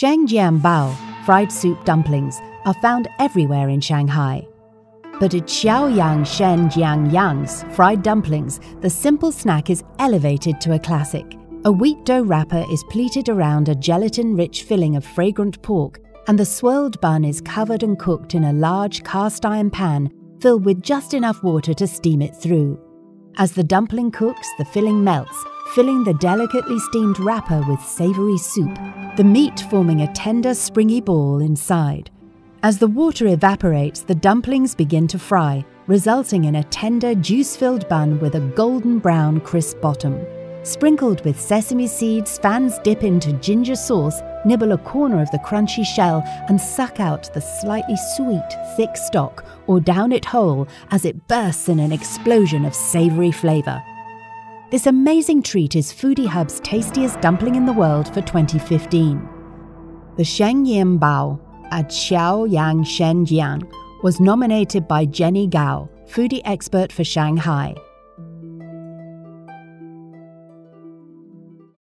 Sheng Jian Bao, fried soup dumplings, are found everywhere in Shanghai. But at Xiao Yang Shen Jiang Yang's fried dumplings, the simple snack is elevated to a classic. A wheat dough wrapper is pleated around a gelatin-rich filling of fragrant pork, and the swirled bun is covered and cooked in a large cast-iron pan filled with just enough water to steam it through. As the dumpling cooks, the filling melts, filling the delicately steamed wrapper with savory soup, the meat forming a tender, springy ball inside. As the water evaporates, the dumplings begin to fry, resulting in a tender, juice-filled bun with a golden brown, crisp bottom. Sprinkled with sesame seeds, fans dip into ginger sauce, nibble a corner of the crunchy shell, and suck out the slightly sweet, thick stock, or down it whole as it bursts in an explosion of savory flavor. This amazing treat is Foodie Hub's tastiest dumpling in the world for 2015. The Sheng Jian Bao at Xiao Yang Shen Jiang was nominated by Jenny Gao, foodie expert for Shanghai.